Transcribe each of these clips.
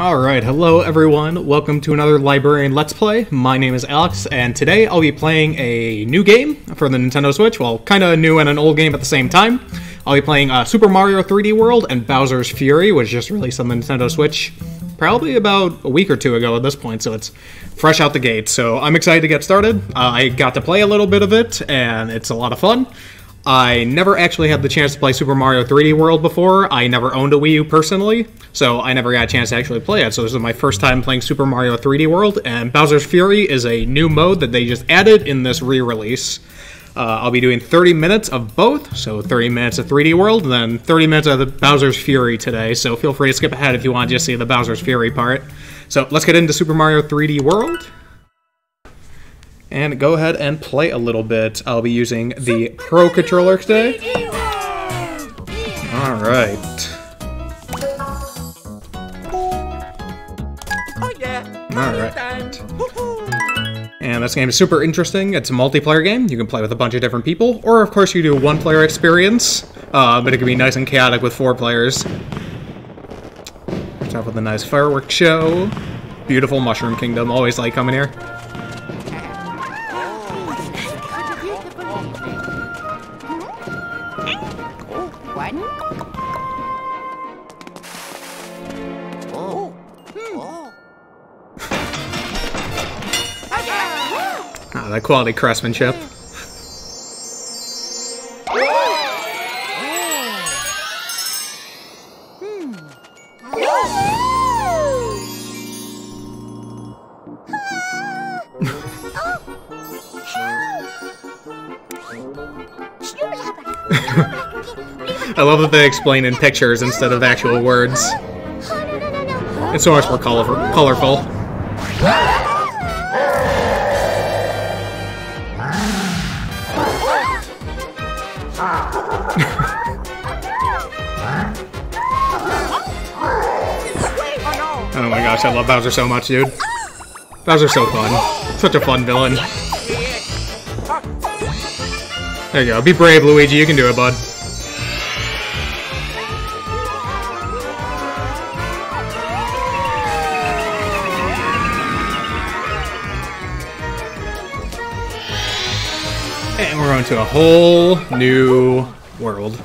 Alright, hello everyone, welcome to another Librarian Let's Play. My name is Alex, and today I'll be playing a new game for the Nintendo Switch, well, kinda new and an old game at the same time. I'll be playing Super Mario 3D World and Bowser's Fury, which just released on the Nintendo Switch probably about a week or two ago at this point, so it's fresh out the gate. So I'm excited to get started. I got to play a little bit of it, and it's a lot of fun. I never actually had the chance to play Super Mario 3D World before. I never owned a Wii U personally, so I never got a chance to actually play it. So this is my first time playing Super Mario 3D World, and Bowser's Fury is a new mode that they just added in this re-release. I'll be doing 30 minutes of both, so 30 minutes of 3D World, and then 30 minutes of the Bowser's Fury today, so feel free to skip ahead if you want to just see the Bowser's Fury part. So let's get into Super Mario 3D World. And go ahead and play a little bit. I'll be using the Pro Controller today. Alright. Alright. And this game is super interesting. It's a multiplayer game. You can play with a bunch of different people. Or, of course, you do one player experience. But it can be nice and chaotic with four players. Starts off with a nice fireworks show. Beautiful Mushroom Kingdom. Always like coming here. That quality craftsmanship. I love that they explain in pictures instead of actual words. It's so much more colorful. Oh my gosh, I love Bowser so much, dude. Bowser's so fun. Such a fun villain. There you go. Be brave, Luigi. You can do it, bud. And we're on to a whole new world.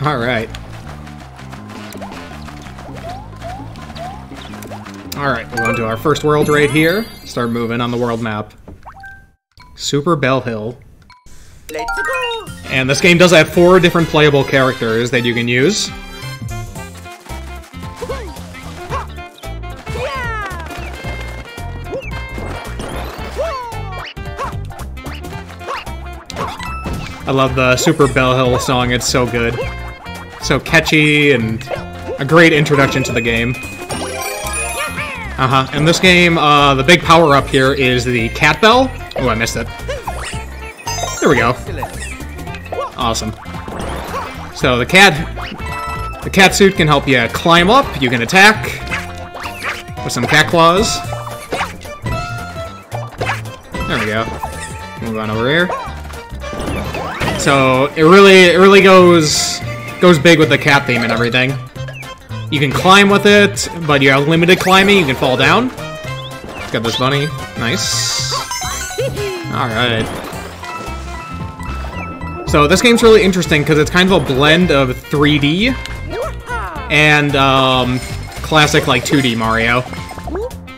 Alright. Alright, we're on to our first world right here. Start moving on the world map. Super Bell Hill. Let's go! And this game does have four different playable characters that you can use. I love the Super Bell Hill song, it's so good. So catchy and a great introduction to the game. In this game, the big power-up here is the Cat Bell. Oh, I missed it. There we go. Awesome. So the cat suit can help you climb up. You can attack with some cat claws. There we go. Move on over here. So it really goes big with the cat theme and everything. You can climb with it, but you have limited climbing. You can fall down. Got this bunny. Nice. Alright. So this game's really interesting because it's kind of a blend of 3D and classic like 2D Mario.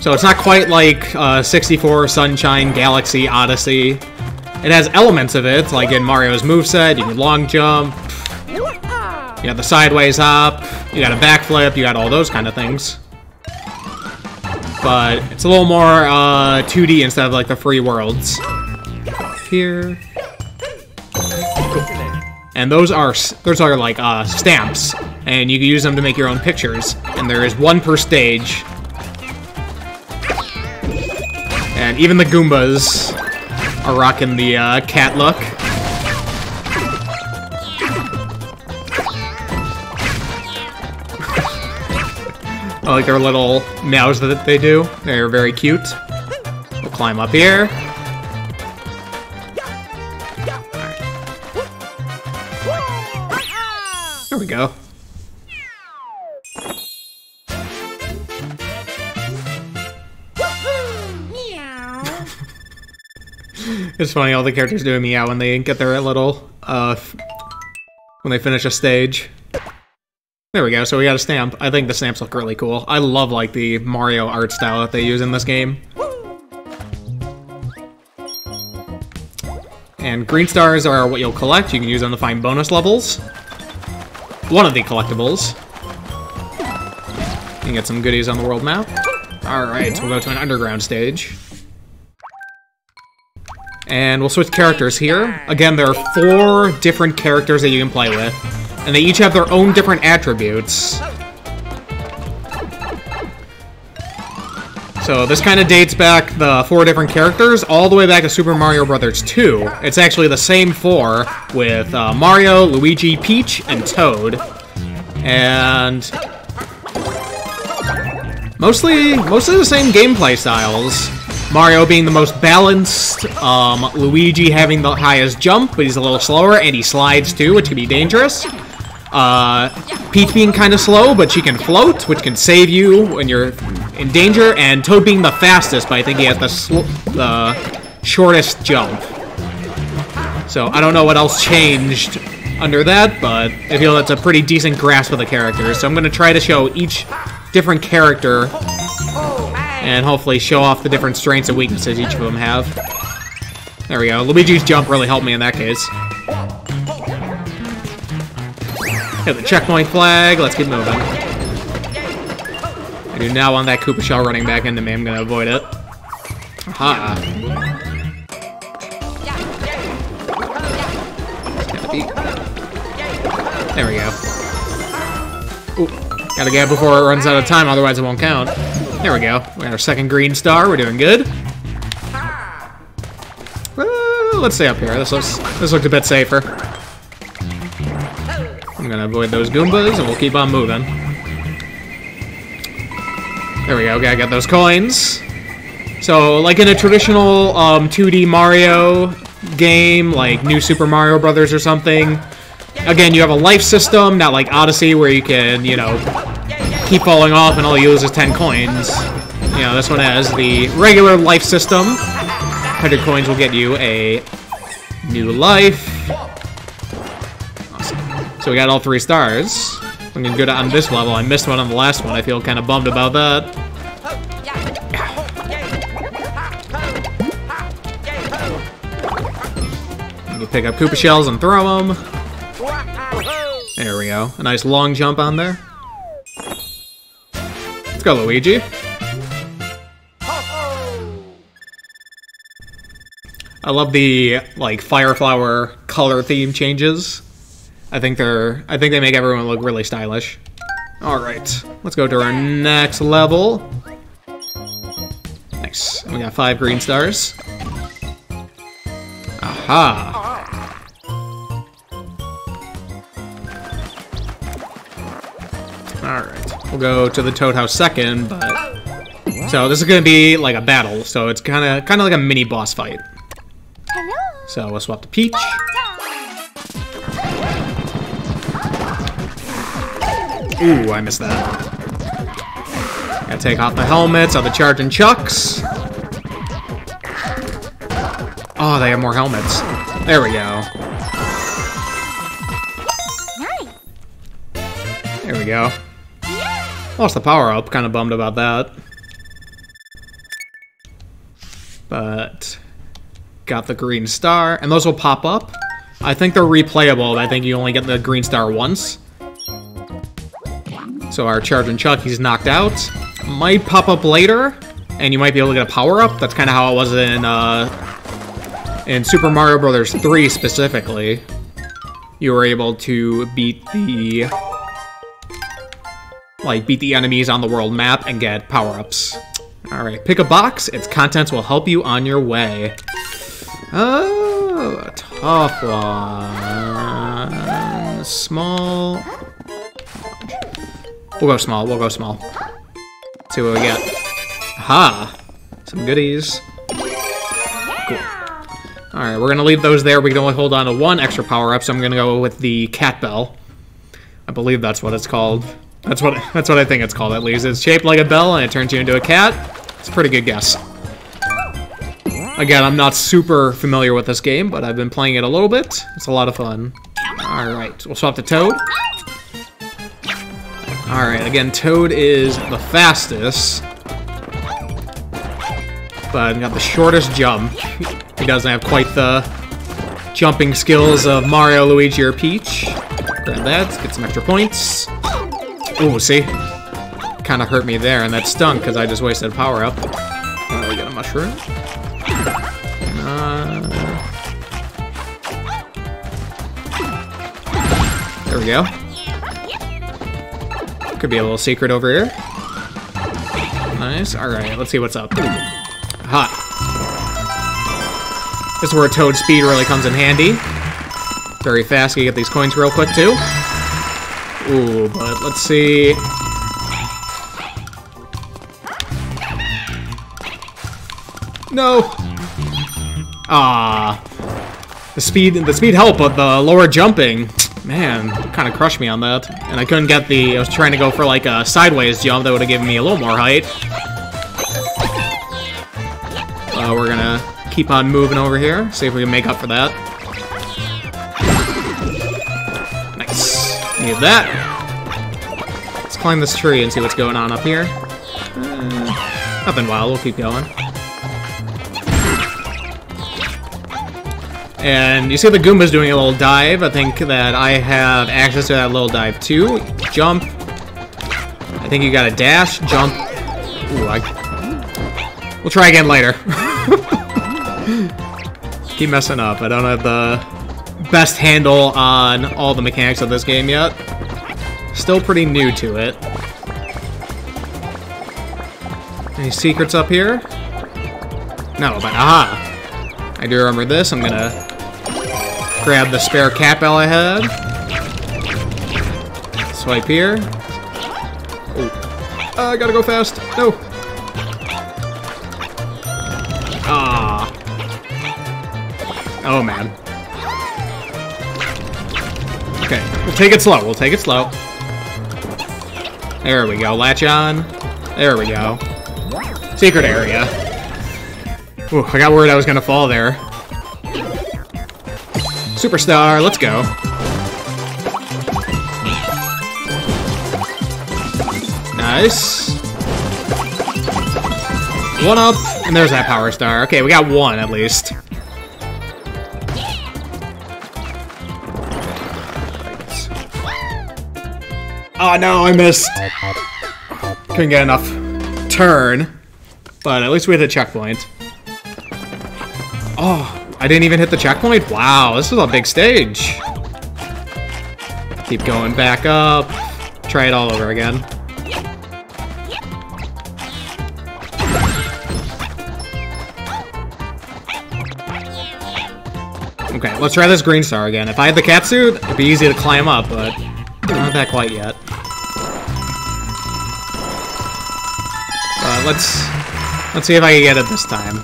So it's not quite like 64, Sunshine, Galaxy, Odyssey. It has elements of it, like in Mario's moveset, you can long jump, you got the sideways hop, you got a backflip, you got all those kind of things. But it's a little more 2D instead of like the free worlds. Here. And those are like stamps, and you can use them to make your own pictures. And there is one per stage. And even the Goombas are rocking the cat look. I like their little meows that they do. They're very cute. We'll climb up here. There we go. It's funny, all the characters do a meow when they get their little, when they finish a stage. There we go, so we got a stamp. I think the stamps look really cool. I love, like, the Mario art style that they use in this game. And green stars are what you'll collect. You can use them to find bonus levels. One of the collectibles. You can get some goodies on the world map. Alright, so we'll go to an underground stage. And we'll switch characters here. Again, there are 4 different characters that you can play with. And they each have their own different attributes. So this kind of dates back the 4 different characters all the way back to Super Mario Brothers 2. It's actually the same 4 with Mario, Luigi, Peach, and Toad. And mostly the same gameplay styles. Mario being the most balanced, Luigi having the highest jump, but he's a little slower, and he slides too, which can be dangerous. Peach being kind of slow, but she can float, which can save you when you're in danger, and Toad being the fastest, but I think he has the shortest jump. So I don't know what else changed under that, but I feel that's a pretty decent grasp of the characters. So I'm going to try to show each different character and hopefully show off the different strengths and weaknesses each of them have. There we go. Luigi's jump really helped me in that case. Hit the checkpoint flag. Let's keep moving. I do not want that Koopa Shell running back into me. I'm going to avoid it. Aha. There we go. Ooh. Gotta get it before it runs out of time, otherwise it won't count. There we go. We got our second green star. We're doing good. Let's stay up here. This looks a bit safer. I'm going to avoid those Goombas, and we'll keep on moving. There we go. Gotta get those coins. So, like in a traditional 2D Mario game, like New Super Mario Brothers or something, again, you have a life system, not like Odyssey, where you can, you know, keep falling off and all you lose is 10 coins. You know, this one has the regular life system. 100 coins will get you a new life. Awesome. So we got all 3 stars. I'm gonna go to on this level. I missed one on the last one. I feel kind of bummed about that. You pick up Koopa Shells and throw them. There we go. A nice long jump on there. Let's go, Luigi. I love the, like, Fire Flower color theme changes. I think they make everyone look really stylish. Alright, let's go to our next level. Nice. We got 5 green stars. Aha! Alright, we'll go to the Toad House second, but... So this is going to be like a battle, so it's kind of like a mini boss fight. Hello. So we'll swap to Peach. Ooh, I missed that. Gotta take off the helmets of the Charging Chucks. Oh, they have more helmets. There we go. There we go. Lost the power-up, kind of bummed about that. But got the green star, and those will pop up. I think they're replayable, but I think you only get the green star once. So our Charging Chuck, he's knocked out. Might pop up later, and you might be able to get a power-up. That's kind of how it was in Super Mario Bros. 3 specifically. You were able to beat the enemies on the world map and get power-ups. Alright, pick a box. Its contents will help you on your way. Oh, a tough one. Small. We'll go small, we'll go small. Let's see what we get. Aha! Some goodies. Cool. Alright, we're gonna leave those there. We can only hold on to one extra power-up, so I'm gonna go with the Cat Bell. I believe that's what it's called. That's what I think it's called, at least. It's shaped like a bell and it turns you into a cat. It's a pretty good guess. Again, I'm not super familiar with this game, but I've been playing it a little bit. It's a lot of fun. Alright, we'll swap to Toad. Alright, again, Toad is the fastest, but got the shortest jump. He doesn't have quite the jumping skills of Mario, Luigi, or Peach. Grab that, let's get some extra points. Ooh, see? Kinda hurt me there, and that stung, because I just wasted a power-up. We got a mushroom. There we go. Could be a little secret over here. Nice. Alright, let's see what's up. Aha. This is where Toad's speed really comes in handy. Very fast. You get these coins real quick, too. Ooh, but let's see. No! Ah, the speed helped, but the lower jumping, man, kind of crushed me on that. And I couldn't get the, I was trying to go for like a sideways jump that would have given me a little more height. We're gonna keep on moving over here, see if we can make up for that. Nice, need that. Let's climb this tree and see what's going on up here. Nothing wild, we'll keep going. And you see the Goomba's doing a little dive. I think that I have access to that little dive too. Jump. I think you gotta dash, jump. Ooh, we'll try again later. Keep messing up. I don't have the best handle on all the mechanics of this game yet. Still pretty new to it. Any secrets up here? No, but aha! I do remember this. I'm gonna grab the spare Cat Bell I had. Swipe here. Oh. I gotta go fast. No. Ah. Oh, man. Okay. We'll take it slow. We'll take it slow. There we go. Latch on. There we go. Secret area. Ooh, I got worried I was gonna fall there. Superstar, let's go. Nice. One up, and there's that power star. Okay, we got one at least. Oh no, I missed. Couldn't get enough turn, but at least we hit a checkpoint. Oh, I didn't even hit the checkpoint? Wow, this is a big stage. Keep going back up. Try it all over again. Okay, let's try this green star again. If I had the cat suit, it'd be easy to climb up, but not that quite yet. Let's see if I can get it this time.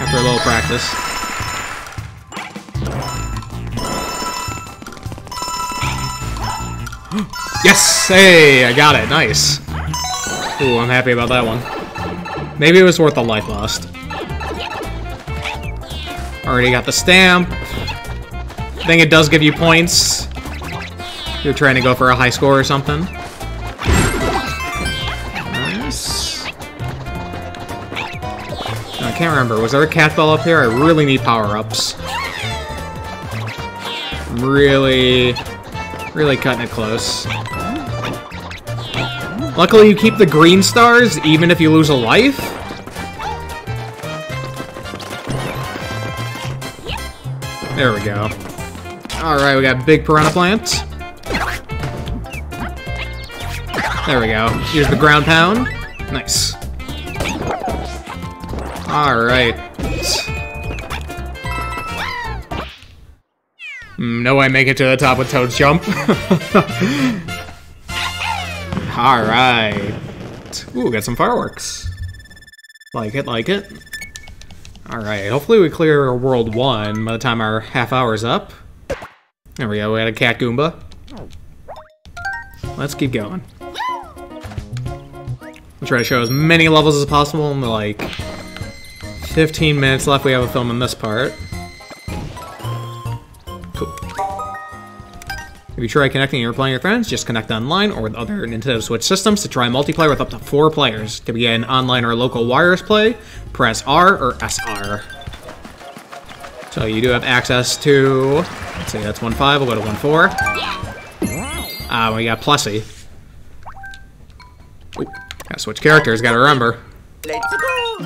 After a little practice. Yes! Hey, I got it. Nice. Ooh, I'm happy about that one. Maybe it was worth the life lost. Already got the stamp. I think it does give you points. You're trying to go for a high score or something. I can't remember. Was there a cat bell up here? I really need power-ups. I'm really cutting it close. Luckily, you keep the green stars even if you lose a life. There we go. Alright, we got big piranha plant. There we go. Here's the ground pound. Nice. Alright. No way I make it to the top with Toad's jump. Alright. Ooh, got some fireworks. Like it, like it. Alright, hopefully we clear World 1 by the time our half hour's up. There we go, we had a Cat Goomba. Let's keep going. I'll try to show as many levels as possible in like 15 minutes left. We have a film in this part. Cool. If you try connecting and you're playing with friends, just connect online or with other Nintendo Switch systems to try multiplayer with up to 4 players. To begin online or local wireless play, press R or SR. So you do have access to, let's see, that's 1.5, we'll go to 1.4. Ah, we got Plessie. Ooh, gotta switch characters, gotta remember.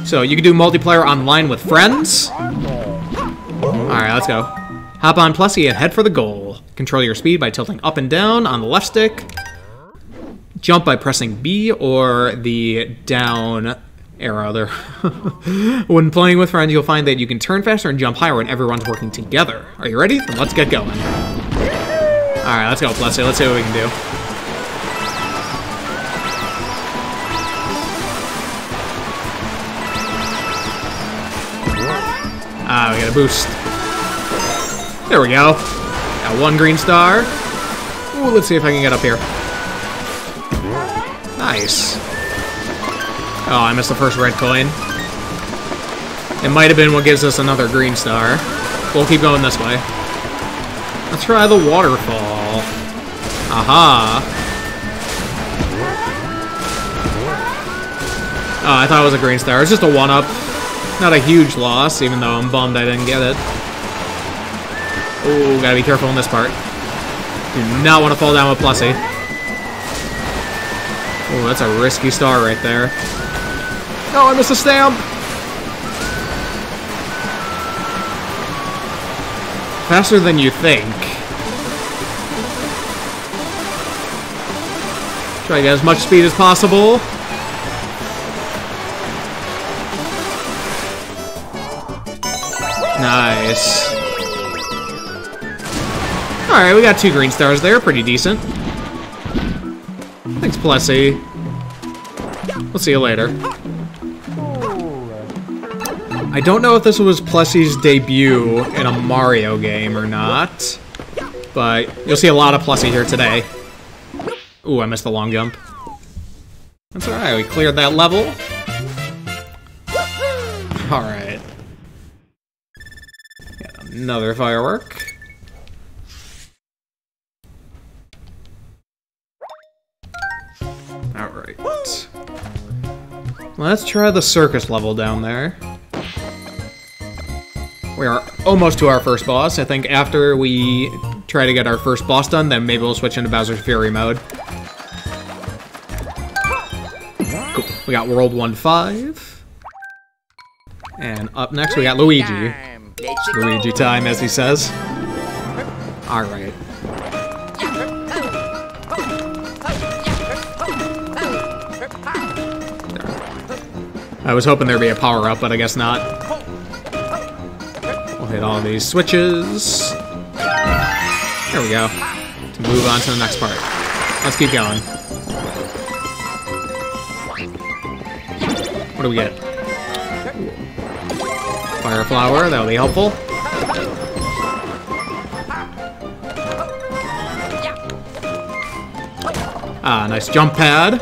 So you can do multiplayer online with friends. Alright, let's go. Hop on Plessie and head for the goal. Control your speed by tilting up and down on the left stick. Jump by pressing B or the down arrow there. When playing with friends, you'll find that you can turn faster and jump higher when everyone's working together. Are you ready? Then let's get going. Alright, let's go, Plessie. Let's see what we can do. Ah, we got a boost. There we go. Got 1 green star. Ooh, let's see if I can get up here. Nice. Oh, I missed the first red coin. It might have been what gives us another green star. We'll keep going this way. Let's try the waterfall. Aha. Oh, I thought it was a green star. It's just a 1-up. Not a huge loss, even though I'm bummed I didn't get it. Ooh, gotta be careful in this part. Do not want to fall down with Plessie. Ooh, that's a risky star right there. Oh, I missed a stamp! Faster than you think. Try to get as much speed as possible. Nice. Alright, we got 2 green stars there. Pretty decent. Thanks, Plessie. We'll see you later. I don't know if this was Plessie's debut in a Mario game or not, but you'll see a lot of Plessie here today. Ooh, I missed the long jump. That's alright, we cleared that level. Alright. Got another firework. Alright. Let's try the circus level down there. We are almost to our first boss. I think after we try to get our first boss done, then maybe we'll switch into Bowser's Fury mode. Cool. We got World 1-5. And up next we got Luigi. Luigi time, as he says. Alright. I was hoping there'd be a power-up, but I guess not. We'll hit all these switches. There we go. To move on to the next part. Let's keep going. What do we get? Fire Flower, that'll be helpful. Ah, nice jump pad.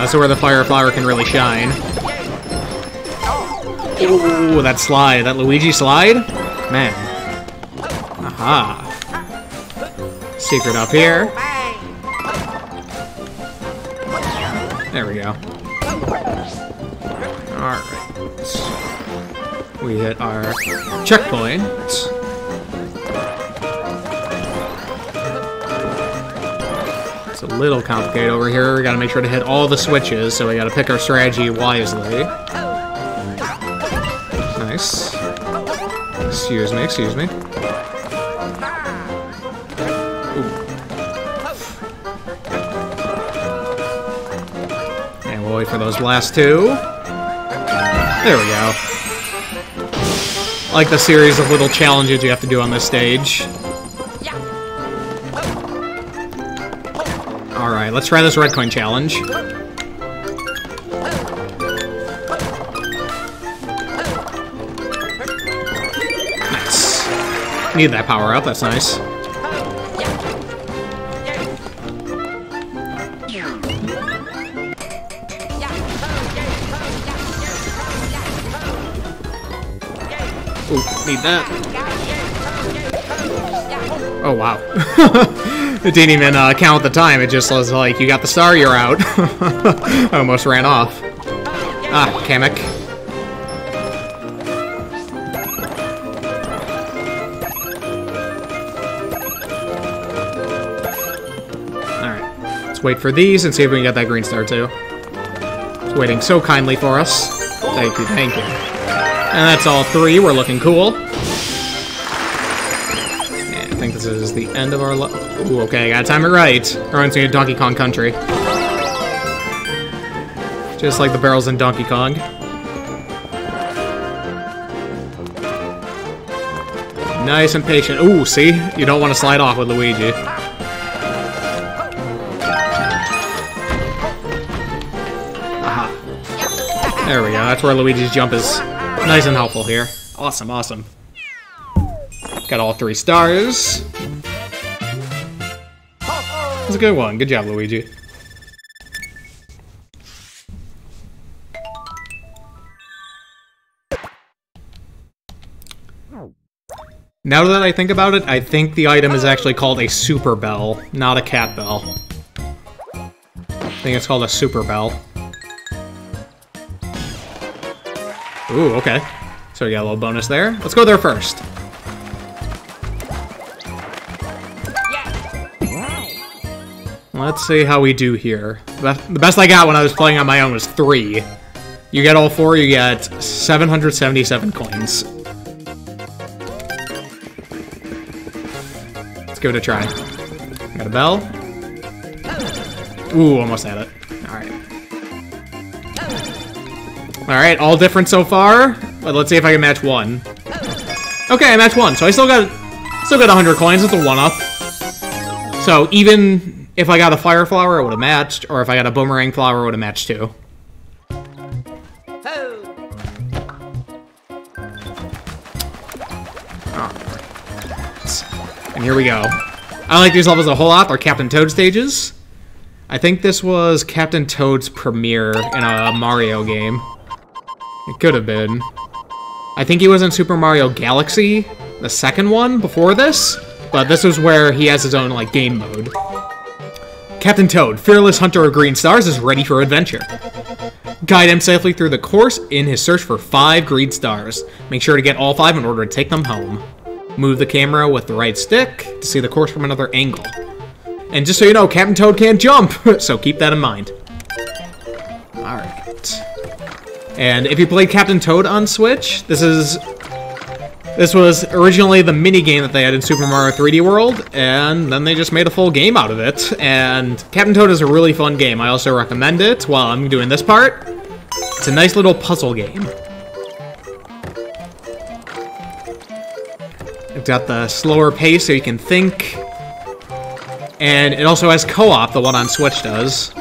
That's where the Fire Flower can really shine. Ooh, that slide. That Luigi slide? Man. Aha. Secret up here. There we go. Alright. We hit our checkpoint. It's a little complicated over here. We gotta make sure to hit all the switches, so we gotta pick our strategy wisely. Nice. Excuse me, excuse me. Ooh. And we'll wait for those last 2. There we go. I like the series of little challenges you have to do on this stage. Alright, let's try this red coin challenge. need that power up, that's nice. Need that. Oh, wow. It didn't even count the time. It just was like, you got the star, you're out. I almost ran off. Ah, Kamek. Alright. Let's wait for these and see if we can get that green star, too. It's waiting so kindly for us. Thank you, thank you. And that's all three. We're looking cool. Yeah, I think this is the end of our level. Ooh, okay, I gotta time it right. Reminds me of Donkey Kong Country. Just like the barrels in Donkey Kong. Nice and patient. Ooh, see? You don't want to slide off with Luigi. Aha. There we go. That's where Luigi's jump is. Nice and helpful here. Awesome, awesome. Got all three stars. That's a good one. Good job, Luigi. Now that I think about it, I think the item is actually called a Super Bell, not a Cat Bell. I think it's called a Super Bell. Ooh, okay. So we got a little bonus there. Let's go there first. Let's see how we do here. The best I got when I was playing on my own was 3. You get all 4, you get 777 coins. Let's give it a try. Got a bell. Ooh, almost had it. Alright, all different so far, but let's see if I can match 1. Okay, I matched 1, so I still got 100 coins. It's a 1-up. So even if I got a Fire Flower, it would have matched, or if I got a Boomerang Flower, it would have matched too. Oh. And here we go. I like these levels a whole lot. They're Captain Toad stages. I think this was Captain Toad's premiere in a Mario game. It could have been. I think he was in Super Mario Galaxy, the second one before this, but this is where he has his own, like, game mode. Captain Toad, fearless hunter of green stars, is ready for adventure. Guide him safely through the course in his search for 5 green stars. Make sure to get all 5 in order to take them home. Move the camera with the right stick to see the course from another angle. And just so you know, Captain Toad can't jump, so keep that in mind. Alright. And if you played Captain Toad on Switch, this was originally the minigame that they had in Super Mario 3D World, and then they just made a full game out of it. And Captain Toad is a really fun game. I also recommend it while I'm doing this part. It's a nice little puzzle game. It's got the slower pace so you can think. And it also has co-op, the one on Switch does.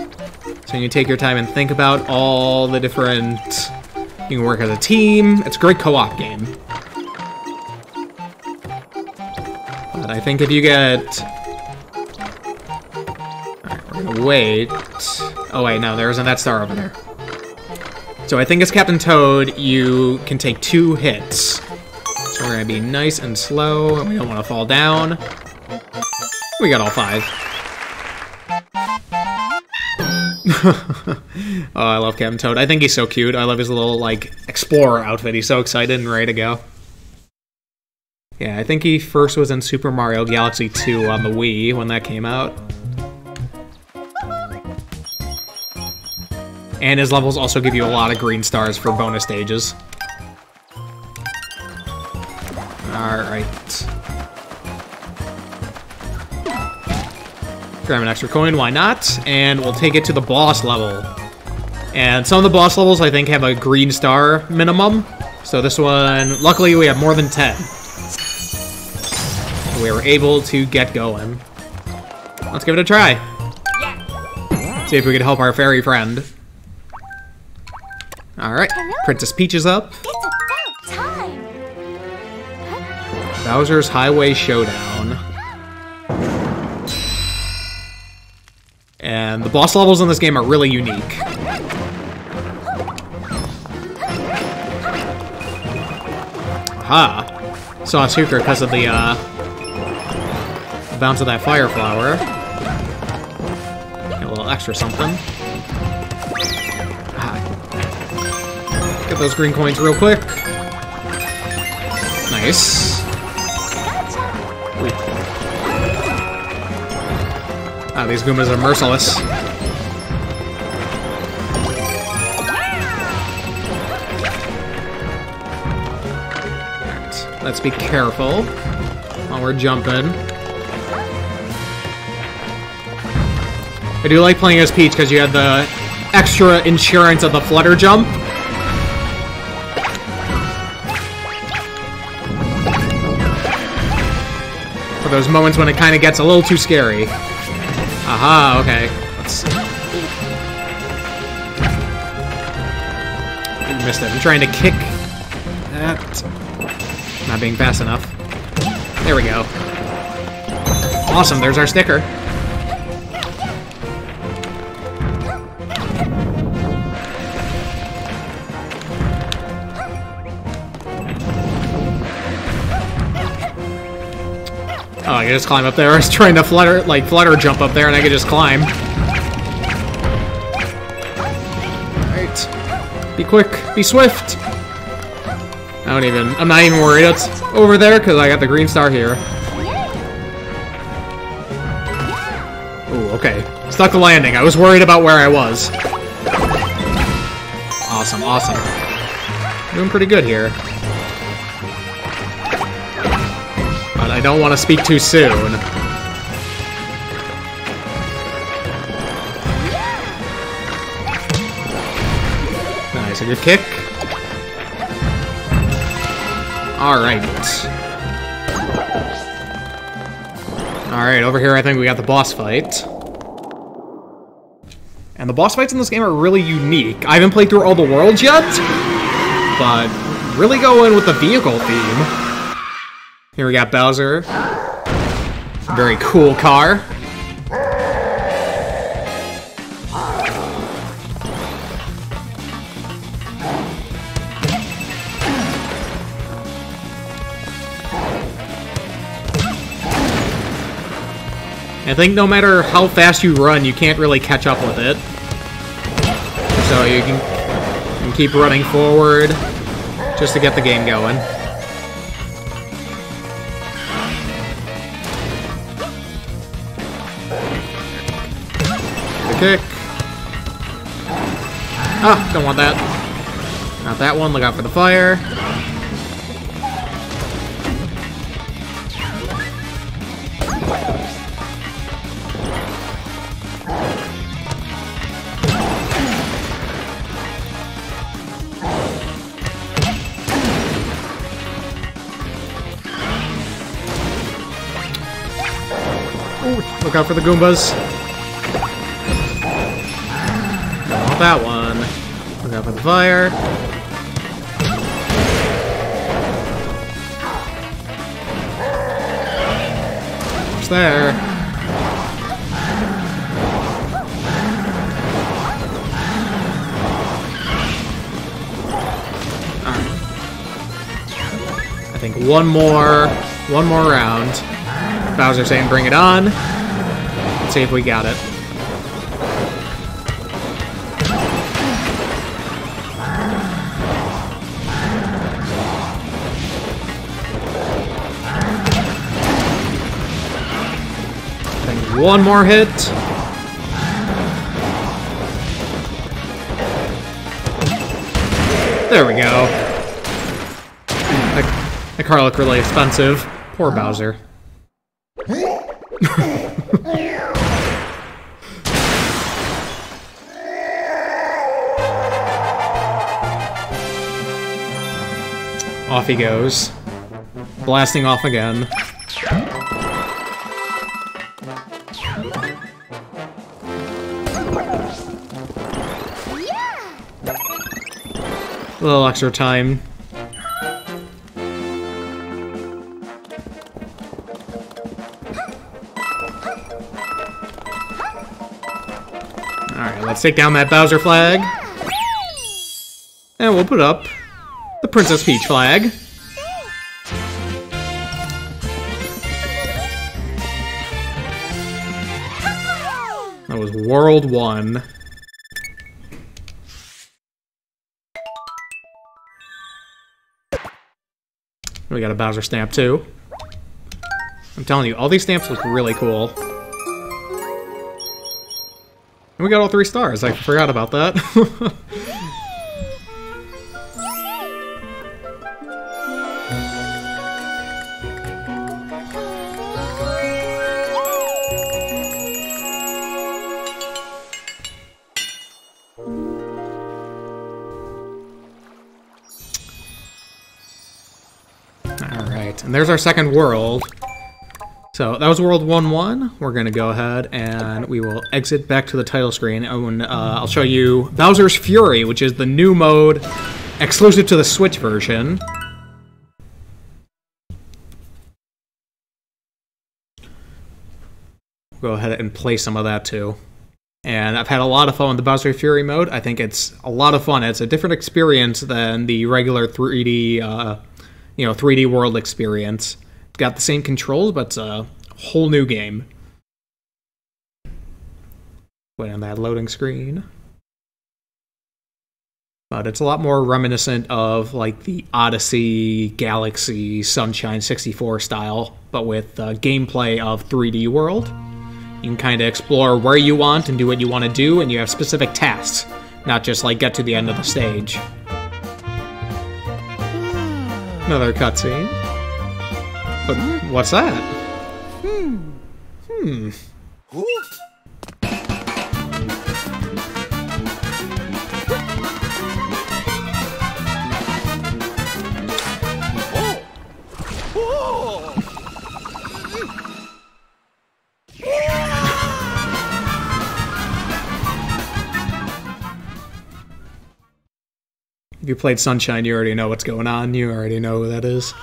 So you can take your time and think about all the different... You can work as a team. It's a great co-op game. But I think if you get... Alright, we're gonna wait. Oh wait, no, there isn't that star over there. So I think as Captain Toad, you can take 2 hits. So we're gonna be nice and slow, and we don't want to fall down. We got all 5. Oh, I love Captain Toad. I think he's so cute. I love his little, like, explorer outfit. He's so excited and ready to go. Yeah, I think he first was in Super Mario Galaxy 2 on the Wii when that came out. And his levels also give you a lot of green stars for bonus stages. Alright. Grab an extra coin, why not? And we'll take it to the boss level. And some of the boss levels, I think, have a green star minimum. So this one, luckily we have more than 10. So we were able to get going. Let's give it a try. See if we can help our fairy friend. Alright, Princess Peach is up. Bowser's Highway Showdown. And the boss levels in this game are really unique. Aha! Saw a secret because of the, bounce of that Fire Flower. Get a little extra something. Ah. Get those green coins real quick. Nice. Ooh. Ah, these Goombas are merciless. Alright, let's be careful while we're jumping. I do like playing as Peach because you had the extra insurance of the flutter jump. For those moments when it kind of gets a little too scary. Aha, okay. Let's see. I missed it. I'm trying to kick that. Not being fast enough. There we go. Awesome, there's our sticker. Oh, I can just climb up there. I was trying to flutter jump up there, and I could just climb. Alright. Be quick. Be swift. I'm not even worried. It's over there, because I got the green star here. Ooh, okay. Stuck the landing. I was worried about where I was. Awesome, awesome. Doing pretty good here. I don't want to speak too soon. Nice, a good kick. Alright. Alright, over here I think we got the boss fight. And the boss fights in this game are really unique. I haven't played through all the worlds yet, but really go in with the vehicle theme. Here we got Bowser. Very cool car. I think no matter how fast you run, you can't really catch up with it. So you can keep running forward just to get the game going. Kick. Ah, don't want that. Not that one. Look out for the fire. Ooh, look out for the Goombas. That one. Look out for the fire. It's there. Alright. I think one more round. Bowser saying bring it on. Let's see if we got it. One more hit. There we go. That car looked really expensive. Poor Bowser. Off he goes. Blasting off again. A little extra time. Alright, let's take down that Bowser flag. And we'll put up the Princess Peach flag. That was World 1. We got a Bowser stamp too. I'm telling you, all these stamps look really cool. And we got all 3 stars. I forgot about that. All right, and there's our second world. So that was World 1-1. We're going to go ahead and we will exit back to the title screen. And I'll show you Bowser's Fury, which is the new mode exclusive to the Switch version. Go ahead and play some of that too. And I've had a lot of fun with the Bowser Fury mode. I think it's a lot of fun. It's a different experience than the regular 3D world experience. Got the same controls, but it's a whole new game. Wait on that loading screen. But it's a lot more reminiscent of like the Odyssey, Galaxy, Sunshine 64 style, but with the gameplay of 3D World. You can kind of explore where you want and do what you want to do, and you have specific tasks, not just like get to the end of the stage. Another cutscene. But what's that? If you played Sunshine, you already know what's going on. You already know who that is.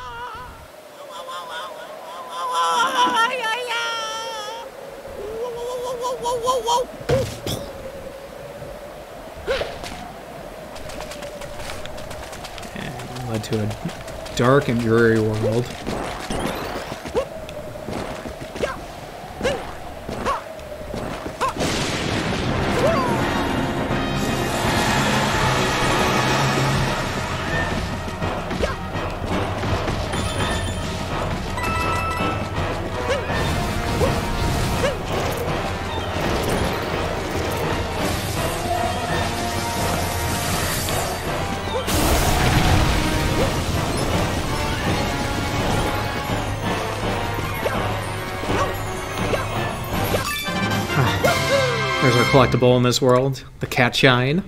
To a dark and dreary world. There's our collectible in this world, the Cat Shine.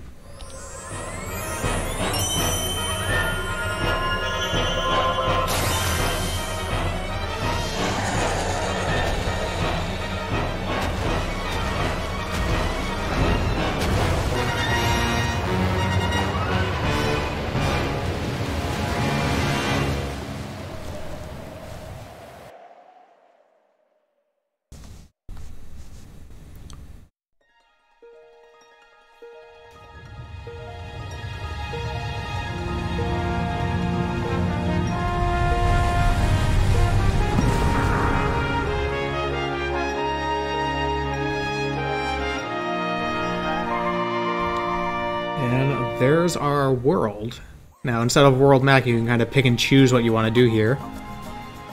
And there's our world. Now, instead of world map, you can kind of pick and choose what you want to do here.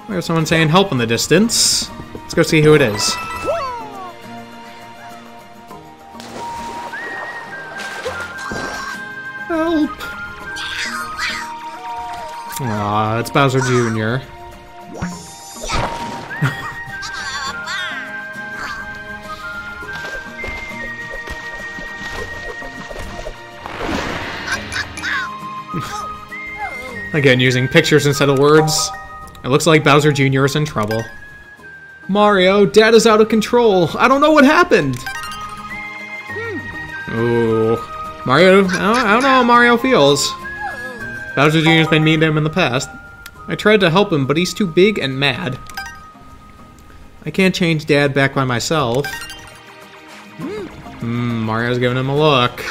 We have someone saying help in the distance. Let's go see who it is. Help! Aw, it's Bowser Jr. Again, using pictures instead of words. It looks like Bowser Jr. is in trouble. Mario, Dad is out of control. I don't know what happened. Ooh. Mario, I don't know how Mario feels. Bowser Jr. has been mean to him in the past. I tried to help him, but he's too big and mad. I can't change Dad back by myself. Mario's giving him a look.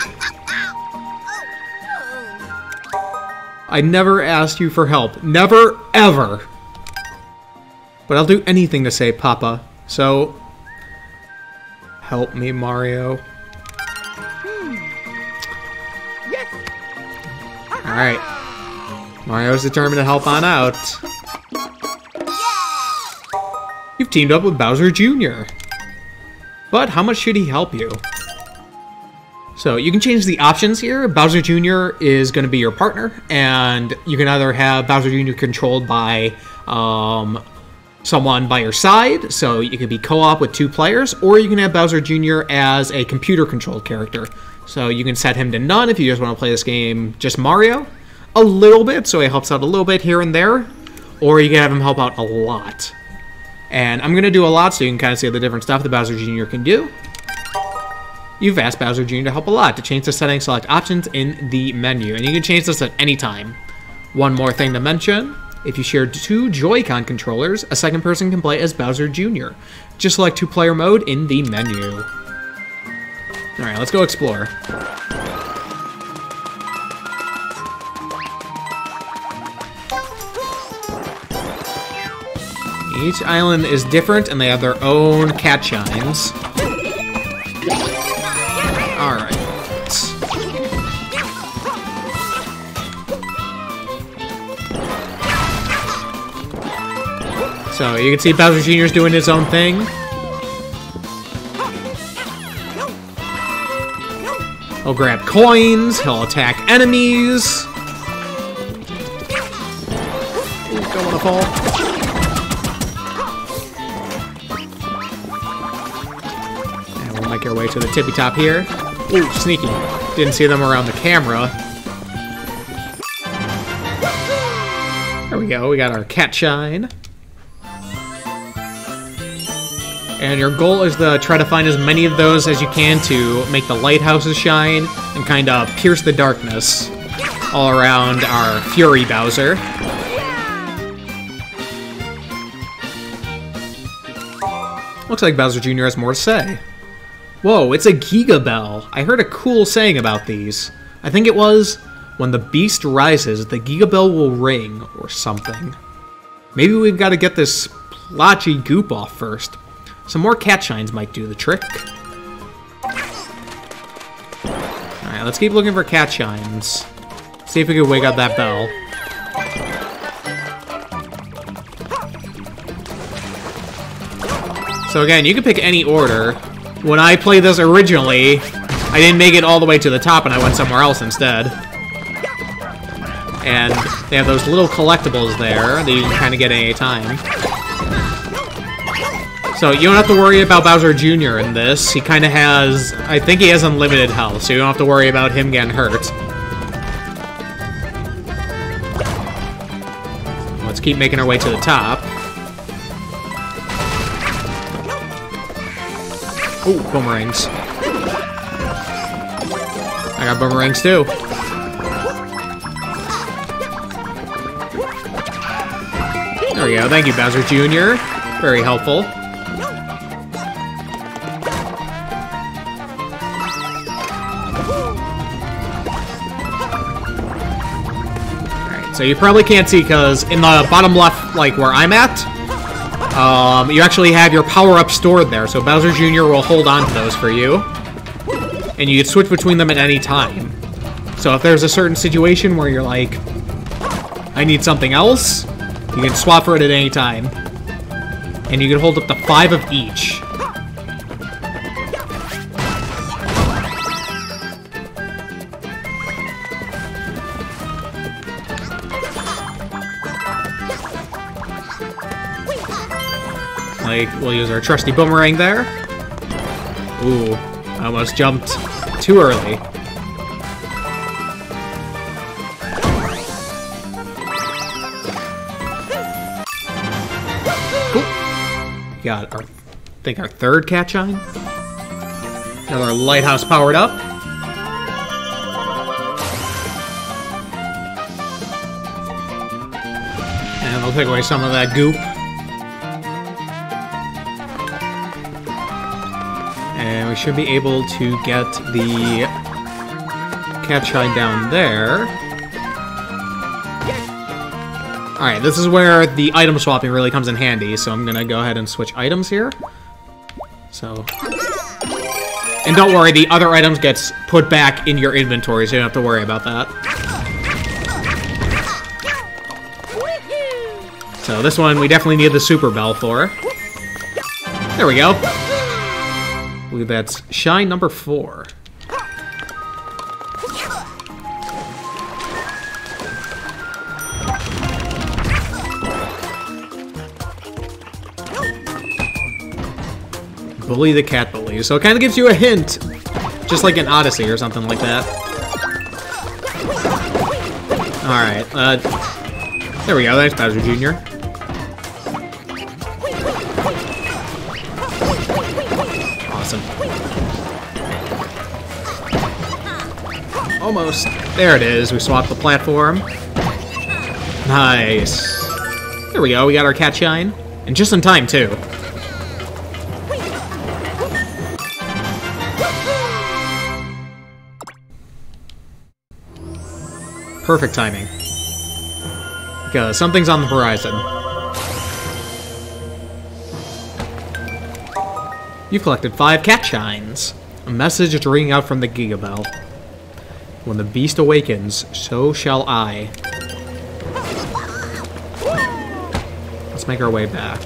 I never asked you for help. Never, ever. But I'll do anything to say Papa. So, help me, Mario. Alright. Mario's determined to help on out. You've teamed up with Bowser Jr. But how much should he help you? So you can change the options here. Bowser Jr. is going to be your partner, and you can either have Bowser Jr. controlled by someone by your side, so you could be co-op with two players, or you can have Bowser Jr. as a computer-controlled character. So you can set him to none if you just want to play this game just Mario a little bit, so he helps out a little bit here and there, or you can have him help out a lot. And I'm going to do a lot so you can kind of see the different stuff that Bowser Jr. can do. You've asked Bowser Jr. to help a lot. To change the settings, select options in the menu. And you can change this at any time. One more thing to mention. If you share two Joy-Con controllers, a second person can play as Bowser Jr. Just select two-player mode in the menu. Alright, let's go explore. Each island is different, and they have their own cat shines. Alright. So, you can see Bowser Jr. is doing his own thing. He'll grab coins, he'll attack enemies. Ooh, don't wanna fall. Make your way to the tippy top here. Ooh, sneaky. Didn't see them around the camera. There we go, we got our Cat Shine. And your goal is to try to find as many of those as you can to make the lighthouses shine and kind of pierce the darkness all around our Fury Bowser. Looks like Bowser Jr. has more to say. Whoa, it's a Giga Bell. I heard a cool saying about these. I think it was, when the beast rises, the Giga Bell will ring, or something. Maybe we've got to get this blotchy goop off first. Some more cat shines might do the trick. Alright, let's keep looking for cat shines. See if we can wake up that bell. So again, you can pick any order. When I played this originally, I didn't make it all the way to the top and I went somewhere else instead. And they have those little collectibles there that you can kind of get at any time. So you don't have to worry about Bowser Jr. in this. He kind of has, I think he has unlimited health, so you don't have to worry about him getting hurt. Let's keep making our way to the top. Ooh, boomerangs. I got boomerangs too. There we go. Thank you, Bowser Jr. Very helpful. Alright, so you probably can't see because in the bottom left, like where I'm at, you actually have your power-ups stored there, so Bowser Jr. will hold on to those for you. And you can switch between them at any time. So if there's a certain situation where you're like, I need something else, you can swap for it at any time. And you can hold up to 5 of each. We'll use our trusty boomerang there. Ooh, I almost jumped too early. Cool. Got our, I think our third cat shine. Another lighthouse powered up. And we'll take away some of that goop. And we should be able to get the Cat Shine down there. Alright, this is where the item swapping really comes in handy, so I'm gonna go ahead and switch items here. So... and don't worry, the other items gets put back in your inventory, so you don't have to worry about that. So this one, we definitely need the Super Bell for. There we go. Ooh, that's shine number 4. Bully the Cat Bully. So it kind of gives you a hint, just like an Odyssey or something like that. Alright, there we go, that's Bowser Jr. Awesome. Almost. There it is, we swapped the platform. Nice. There we go, we got our Cat Shine. And just in time, too. Perfect timing. Because something's on the horizon. You've collected 5 Cat Shines. A message is ringing out from the Giga Bell. When the beast awakens, so shall I. Let's make our way back.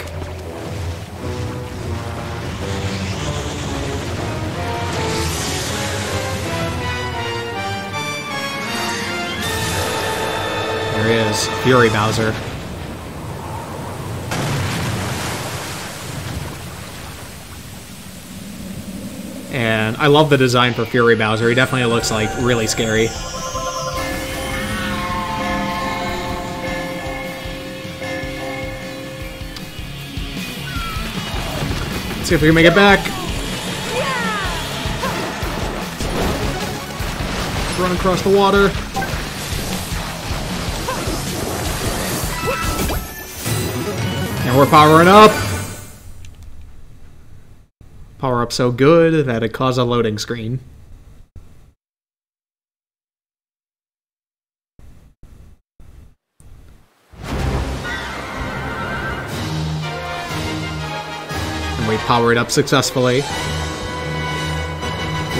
There is Fury Bowser. And I love the design for Fury Bowser. He definitely looks like really scary. Let's see if we can make it back. Run across the water. And we're powering up! Power up so good that it caused a loading screen. And we powered up successfully.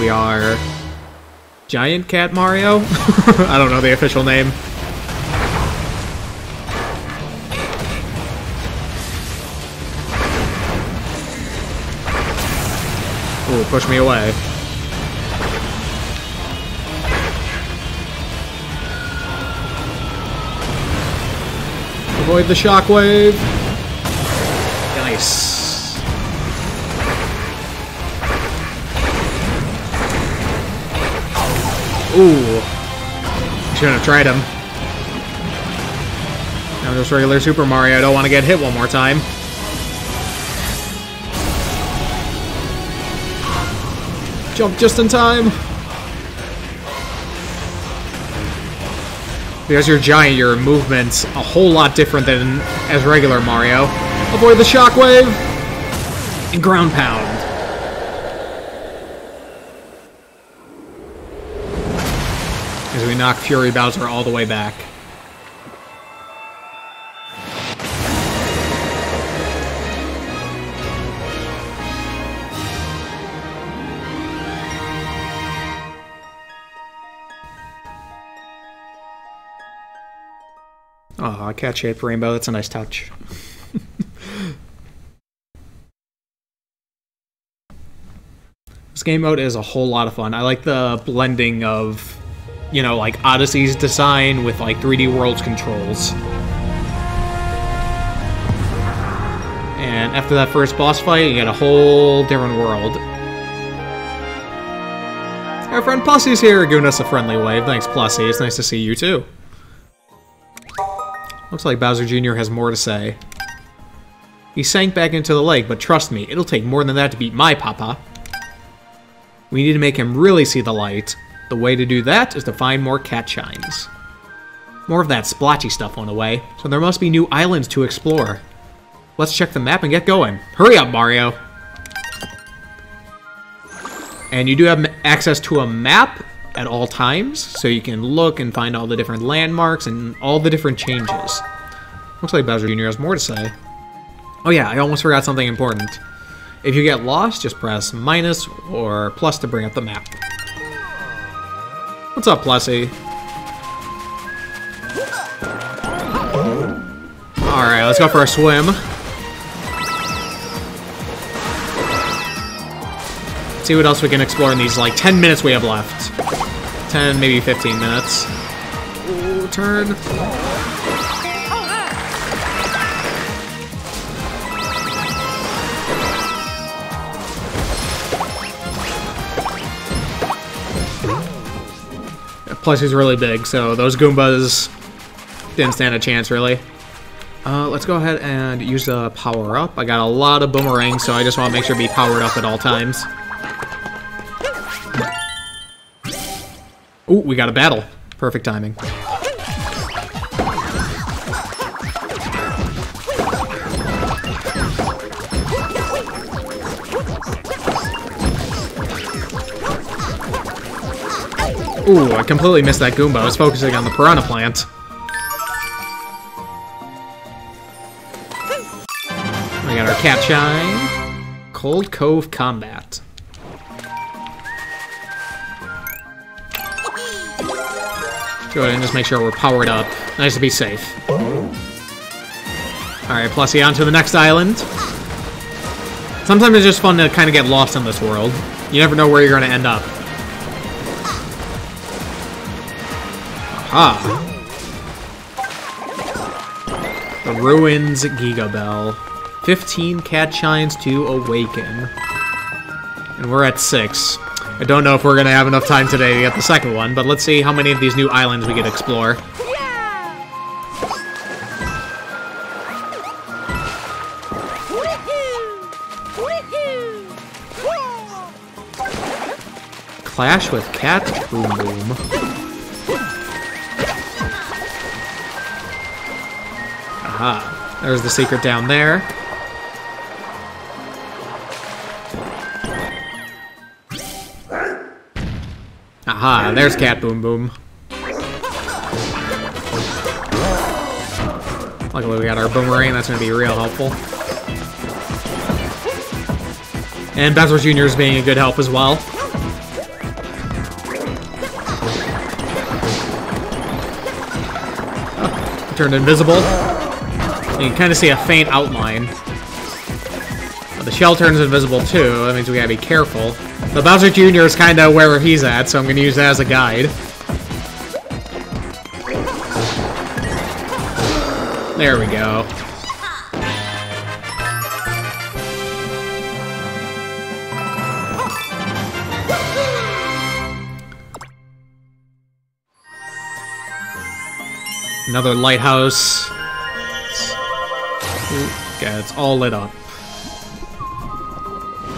We are... Giant Cat Mario? I don't know the official name. Ooh, push me away. Avoid the shockwave. Nice. Ooh. Should have tried him. Now just regular Super Mario. I don't want to get hit one more time. Jump just in time! Because you're giant, your movement's a whole lot different than as regular Mario. Avoid the shockwave! And ground pound. As we knock Fury Bowser all the way back. Aw, cat-shaped rainbow, that's a nice touch. This game mode is a whole lot of fun. I like the blending of, you know, like Odyssey's design with like 3D World's controls. And after that first boss fight, you get a whole different world. Our friend Plessie's here giving us a friendly wave. Thanks, Plessie. It's nice to see you, too. Looks like Bowser Jr. has more to say. He sank back into the lake, but trust me, it'll take more than that to beat my papa. We need to make him really see the light. The way to do that is to find more Cat Shines. More of that splotchy stuff went away, so there must be new islands to explore. Let's check the map and get going. Hurry up, Mario! And you do have access to a map at all times, so you can look and find all the different landmarks and all the different changes. Looks like Bowser Jr. has more to say. Oh yeah, I almost forgot something important. If you get lost, just press minus or plus to bring up the map. What's up, Plessie? Alright, let's go for a swim. See what else we can explore in these, like, 10 minutes we have left. 10, maybe 15 minutes. Ooh, turn. Plus, he's really big, so those Goombas didn't stand a chance, really. Let's go ahead and use the power-up. I got a lot of boomerangs, so I just want to make sure to be powered up at all times. Ooh, we got a battle. Perfect timing. Ooh, I completely missed that Goomba. I was focusing on the Piranha Plant. We got our Cat Shine. Cold Cove Combat. Go ahead and just make sure we're powered up. Nice to be safe. Alright, Plessie, on to the next island. Sometimes it's just fun to kind of get lost in this world. You never know where you're going to end up. Ah. The Ruins Giga Bell. 15 Cat Shines to awaken. And we're at 6. I don't know if we're going to have enough time today to get the second one, but let's see how many of these new islands we get to explore. Clash with Cat Boom Boom. Aha. There's the secret down there. Aha, there's Cat Boom Boom. Luckily we got our boomerang, that's going to be real helpful. And Bowser Jr. is being a good help as well. Oh, turned invisible. You can kind of see a faint outline. The shell turns invisible too, that means we gotta be careful. But Bowser Jr. is kinda wherever he's at, so I'm gonna use that as a guide. There we go. Another lighthouse. Yeah, it's all lit up.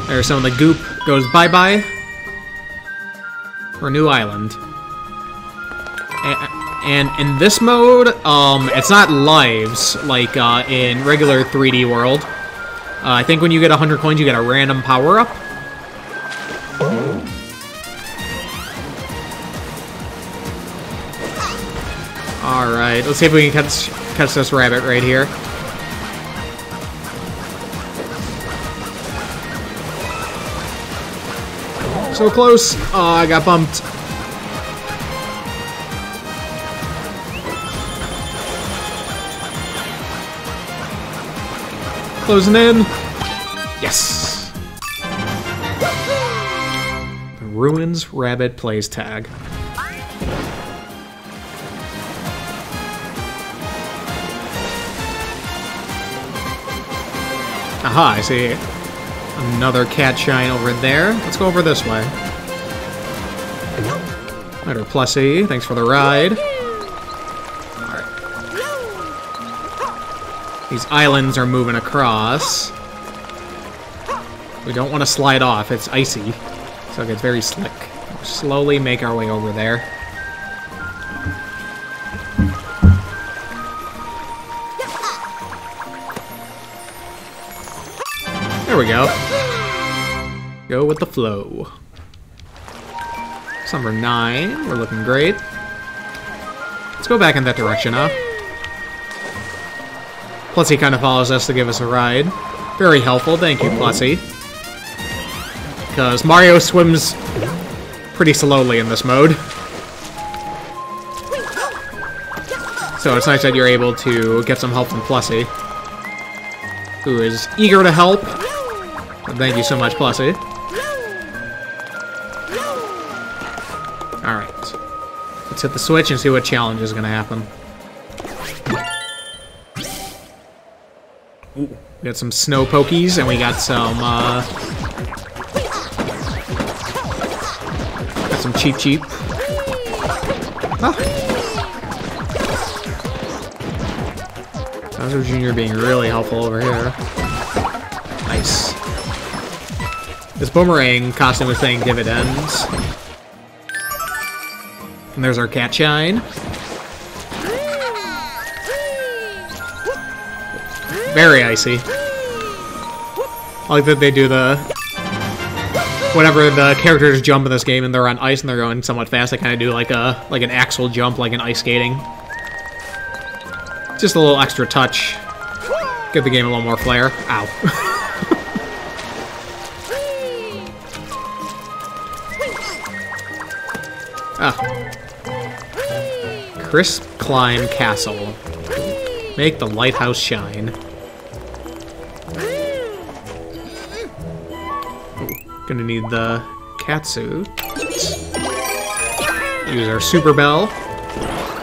There's some of the goop goes bye-bye. For new island. And in this mode, it's not lives like in regular 3D World. I think when you get 100 coins, you get a random power-up. Alright, let's see if we can catch this rabbit right here. So close! Oh, I got bumped. Closing in. Yes! The Ruins Rabbit Plays tag. Aha, I see. Another Cat Shine over there. Let's go over this way. Later, Plessie. Thanks for the ride. Alright. These islands are moving across. We don't want to slide off. It's icy. So it gets very slick. We'll slowly make our way over there. There we go. Go with the flow. It's number 9. We're looking great. Let's go back in that direction, huh? Plessie kind of follows us to give us a ride. Very helpful. Thank you, Plessie. Because Mario swims pretty slowly in this mode. So it's nice that you're able to get some help from Plessie, who is eager to help. Thank you so much, Plessie. Alright. Let's hit the switch and see what challenge is going to happen. Ooh. We got some snow pokies, and we got some, cheap. Huh. Bowser Jr. being really helpful over here. Nice. This boomerang costume is paying dividends. And there's our Cat Shine. Very icy. I like that they do the... Whenever the characters jump in this game and they're on ice and they're going somewhat fast, they kind of do like an axle jump, like an ice skating. Just a little extra touch. Give the game a little more flair. Ow. Crisp Climb Castle. Make the lighthouse shine. Gonna need the Katsu. Use our Super Bell.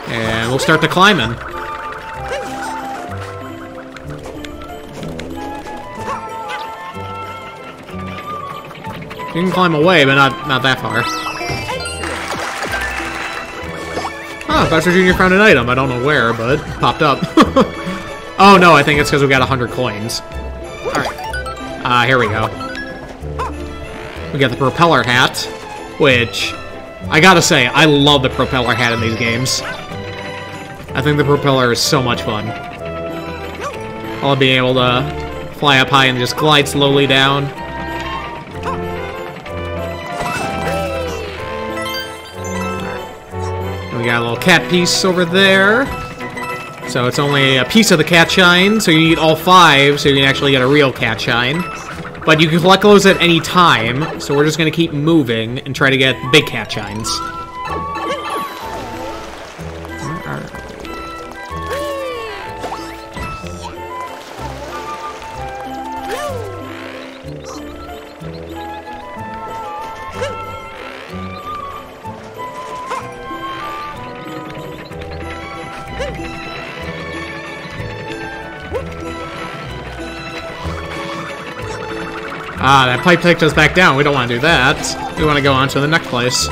And we'll start the climbing. You can climb away, but not that far. Oh, Bowser Jr. found an item. I don't know where, but it popped up. Oh no, I think it's because we got 100 coins. Alright. Here we go. We got the propeller hat, which, I gotta say, I love the propeller hat in these games. I think the propeller is so much fun. I'll be able to fly up high and just glide slowly down. We got a little cat piece over there. So it's only a piece of the Cat Shine, so you need all 5 so you can actually get a real Cat Shine. But you can collect those at any time, so we're just going to keep moving and try to get big Cat Shines. Ah, that pipe takes us back down. We don't want to do that. We want to go on to the next place.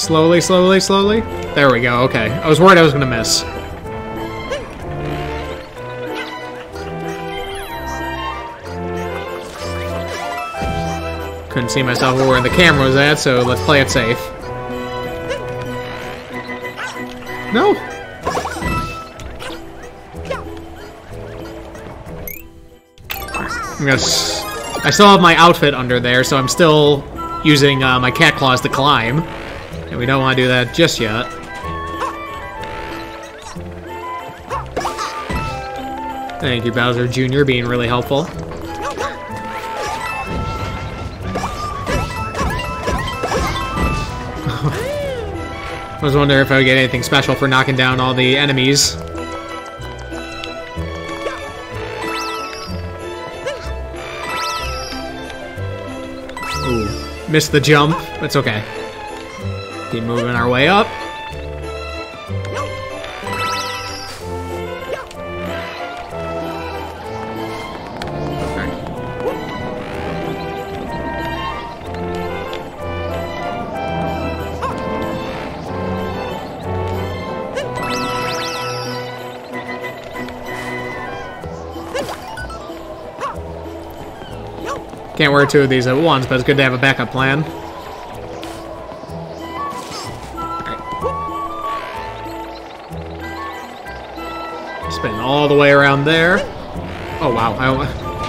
Slowly, slowly, slowly. There we go, okay. I was worried I was going to miss. Couldn't see myself where the camera was at, so let's play it safe. No! I still have my outfit under there, so I'm still using my cat claws to climb. And we don't want to do that just yet. Thank you, Bowser Jr., being really helpful. I was wondering if I would get anything special for knocking down all the enemies. Missed the jump. It's okay. Keep moving our way up. Can't wear 2 of these at once, but it's good to have a backup plan. All right. Spin all the way around there. Oh, wow.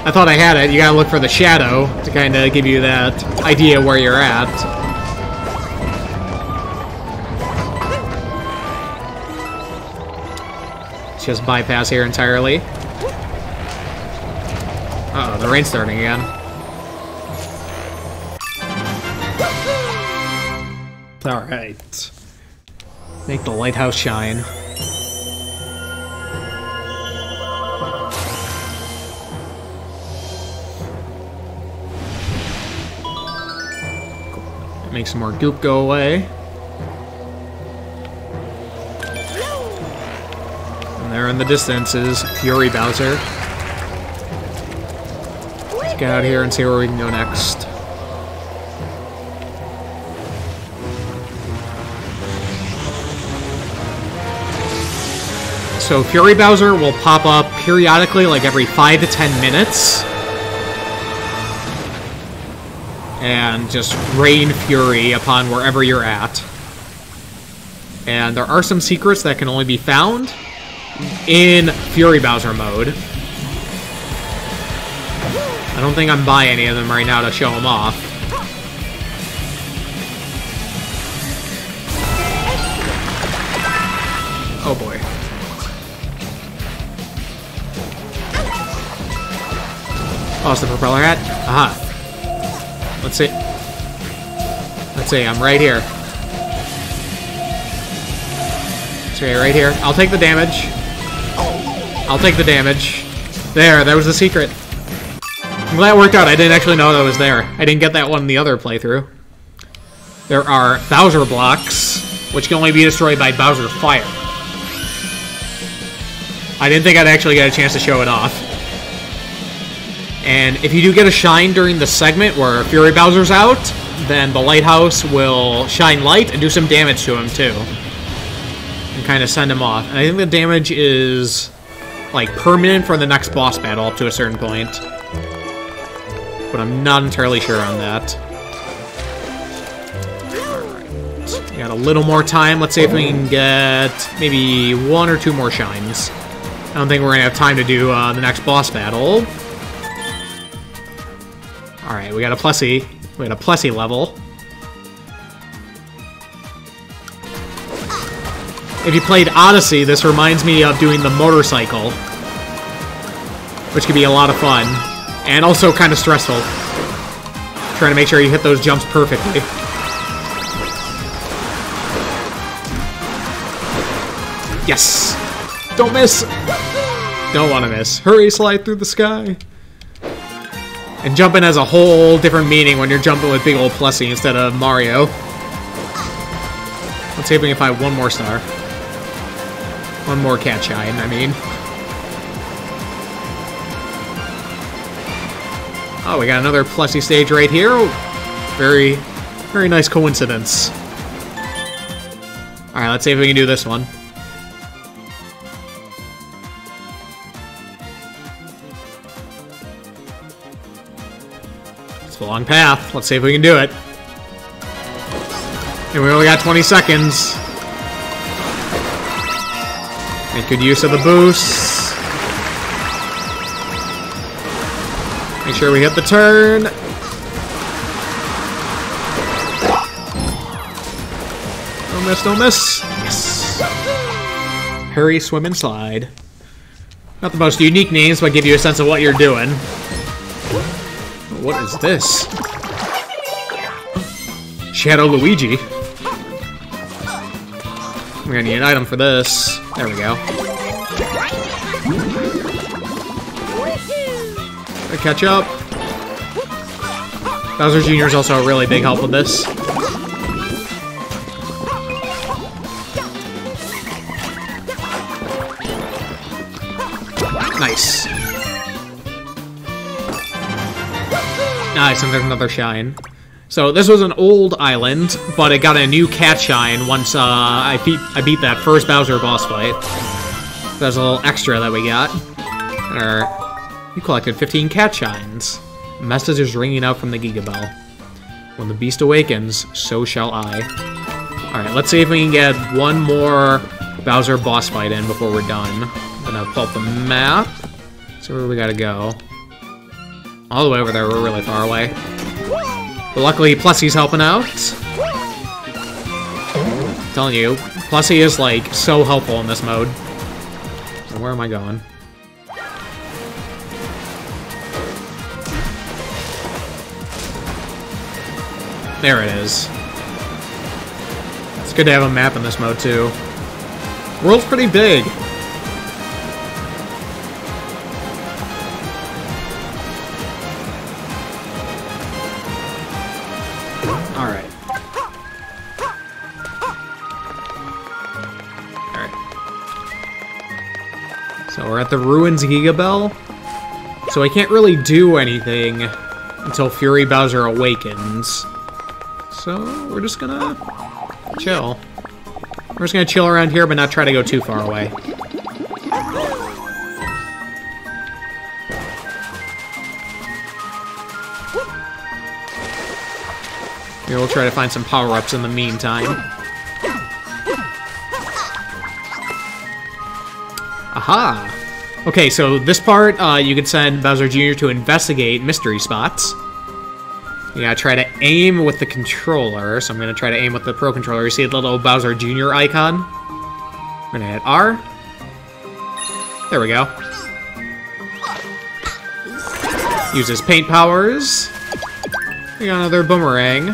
I thought I had it. You gotta look for the shadow to kind of give you that idea where you're at. Just bypass here entirely. Uh-oh, the rain's starting again. Alright. Make the lighthouse shine. Cool. Make some more goop go away. There in the distance is Fury Bowser. Let's get out here and see where we can go next. So Fury Bowser will pop up periodically, like every 5 to 10 minutes. And just rain fury upon wherever you're at. And there are some secrets that can only be found in Fury Bowser mode. I don't think I'm by any of them right now to show them off. Oh boy. Lost the propeller hat. Aha. Let's see. Let's see, I'm right here. Okay, right here. I'll take the damage. I'll take the damage. There, that was the secret. Well, that worked out. I didn't actually know that was there. I didn't get that one in the other playthrough. There are Bowser blocks, which can only be destroyed by Bowser fire. I didn't think I'd actually get a chance to show it off. And if you do get a shine during the segment where Fury Bowser's out, then the lighthouse will shine light and do some damage to him, too. And kind of send him off. And I think the damage is like permanent for the next boss battle up to a certain point. But I'm not entirely sure on that. Alright. Got a little more time. Let's see if we can get maybe 1 or 2 more shines. I don't think we're going to have time to do the next boss battle. Alright, we got a Plessie. We got a Plessie level. If you played Odyssey, this reminds me of doing the motorcycle, which can be a lot of fun, and also kind of stressful. Trying to make sure you hit those jumps perfectly. Yes! Don't miss! Don't want to miss. Hurry, slide through the sky! And jumping has a whole different meaning when you're jumping with big old Plessie instead of Mario. Let's see if we can find one more star. One more Cat Shine, I mean. Oh, we got another Plessie stage right here. Very, very nice coincidence. Alright, let's see if we can do this one. It's a long path. Let's see if we can do it. And we only got 20 seconds. Make good use of the boost. Make sure we hit the turn. Don't miss, don't miss. Yes. Hurry, swim, and slide. Not the most unique names, but give you a sense of what you're doing. What is this? Shadow Luigi. We're gonna need an item for this. There we go. Gotta catch up. Bowser Jr. is also a really big help with this. Nice. Nice, and there's another shine. So this was an old island, but it got a new Cat Shine once I beat that first Bowser boss fight. So there's a little extra that we got. We collected 15 Cat Shines. A message is ringing out from the Giga Bell. When the beast awakens, so shall I. Alright, let's see if we can get one more Bowser boss fight in before we're done. I'm gonna pull up the map. So where we gotta go. all the way over there. We're really far away. But luckily, Plessie's helping out. I'm telling you, Plessie is, like, so helpful in this mode. So where am I going? There it is. It's good to have a map in this mode, too. World's pretty big. Alright. Alright. So we're at the Ruins Giga Bell. So I can't really do anything until Fury Bowser awakens. So we're just gonna chill. We're just gonna chill around here, but not try to go too far away. Here, we'll try to find some power-ups in the meantime. Aha! Okay, so this part, you can send Bowser Jr. to investigate mystery spots. You gotta try to aim with the controller, so I'm gonna try to aim with the Pro Controller. You see the little Bowser Jr. icon? I'm gonna hit R. There we go. Uses paint powers. We got another boomerang.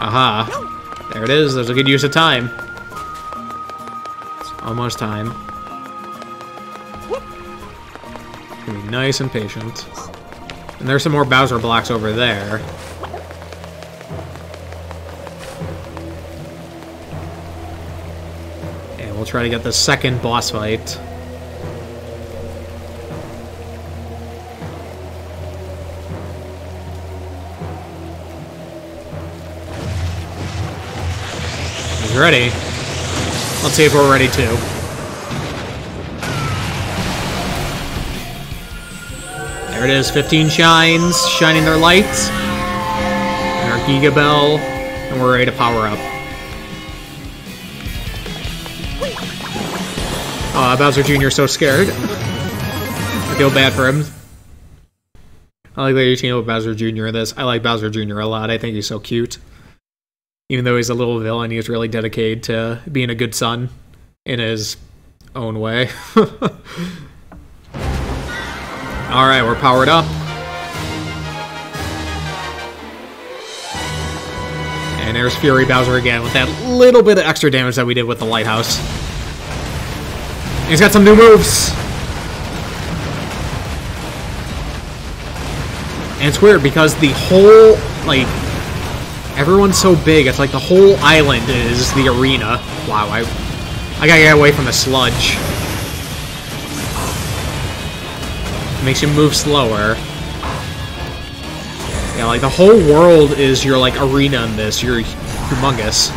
Aha. There it is, there's a good use of time. It's almost time. It's gonna be nice and patient. And there's some more Bowser blocks over there. And we'll try to get the second boss fight. He's ready. Let's see if we're ready too. There it is, 15 shines, shining their lights. And our Giga Bell, and we're ready to power up. Aw, Bowser Jr. is so scared. I feel bad for him. I like that you're teaming up with Bowser Jr. in this. I like Bowser Jr. a lot. I think he's so cute. Even though he's a little villain, he's really dedicated to being a good son in his own way. Alright, we're powered up. And there's Fury Bowser again with that little bit of extra damage that we did with the lighthouse. He's got some new moves! And it's weird because the whole, like, everyone's so big, it's like the whole island is the arena. Wow, I gotta get away from the sludge. Makes you move slower. Yeah, like the whole world is your like arena in this. You're humongous.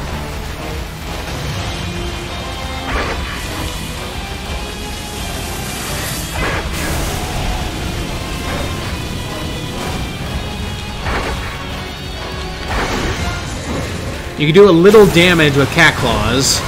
You can do a little damage with cat claws.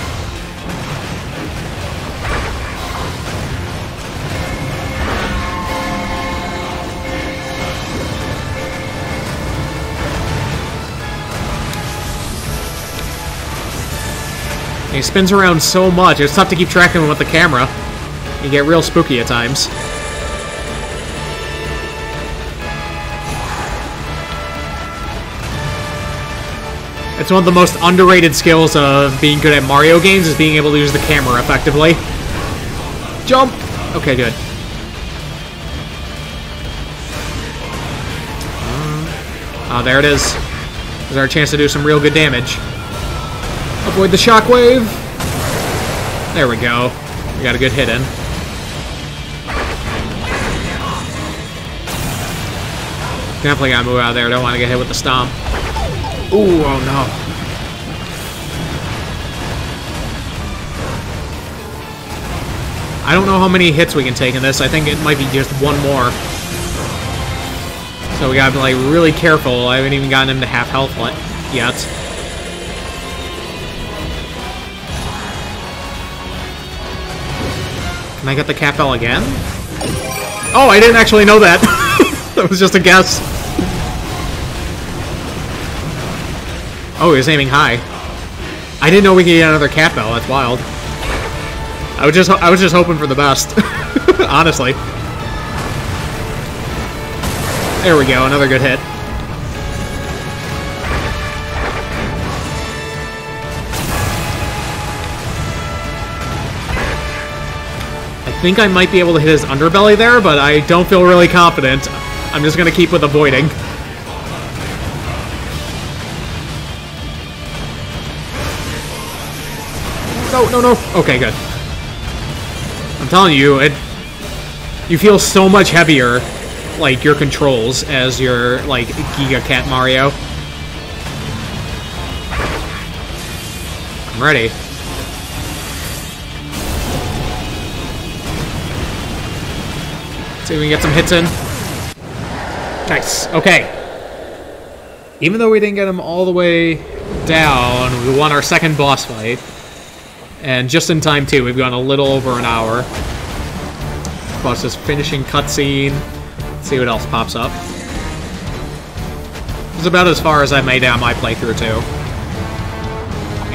He spins around so much, it's tough to keep track of him with the camera. You get real spooky at times. It's one of the most underrated skills of being good at Mario games, is being able to use the camera effectively. Jump! Okay, good. Ah, there it is. There's our chance to do some real good damage. Avoid the shockwave. There we go. We got a good hit in. Definitely gotta move out of there. Don't want to get hit with the stomp. Ooh, oh no. I don't know how many hits we can take in this. I think it might be just one more. So we gotta be like really careful. I haven't even gotten him to half health yet. Can I get the Cat Bell again? Oh, I didn't actually know that. That was just a guess. Oh, he was aiming high. I didn't know we could get another Cat Bell. That's wild. I was just hoping for the best. Honestly. There we go. Another good hit. I think I might be able to hit his underbelly there, but I don't feel really confident. I'm just going to keep with avoiding. No, no, no. Okay, good. I'm telling you, you feel so much heavier, like, your controls as your, like, Giga Cat Mario. I'm ready. See if we can get some hits in. Nice. Okay. Even though we didn't get him all the way down, we won our second boss fight. And just in time, too. We've gone a little over an hour. Plus this finishing cutscene. Let's see what else pops up. This is about as far as I made out my playthrough, too.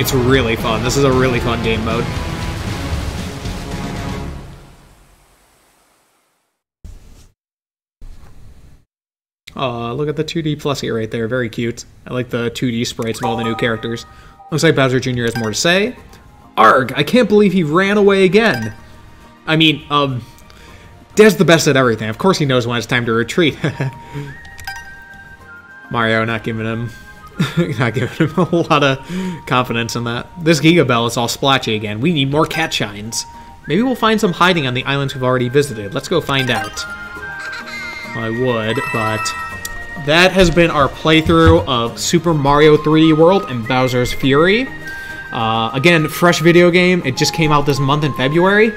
It's really fun. This is a really fun game mode. Aw, look at the 2D Plessie right there. Very cute. I like the 2D sprites of all the new characters. Looks like Bowser Jr. has more to say. Arg! I can't believe he ran away again! I mean, Dad's the best at everything. Of course he knows when it's time to retreat. Mario not giving him a lot of confidence in that. This Giga Bell is all splotchy again. We need more Cat Shines. Maybe we'll find some hiding on the islands we've already visited. Let's go find out. I would, but that has been our playthrough of Super Mario 3D World and Bowser's Fury. Again, fresh video game. It just came out this month in February.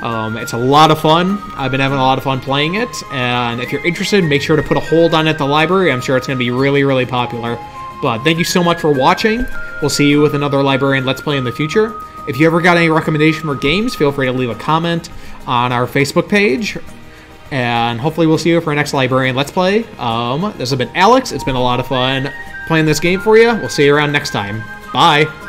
It's a lot of fun. I've been having a lot of fun playing it. And if you're interested, make sure to put a hold on it at the library. I'm sure it's going to be really, really popular. But thank you so much for watching. We'll see you with another Librarian Let's Play in the future. If you ever got any recommendation for games, feel free to leave a comment on our Facebook page. And hopefully we'll see you for our next Librarian Let's Play. This has been Alex. It's been a lot of fun playing this game for you. We'll see you around next time. Bye!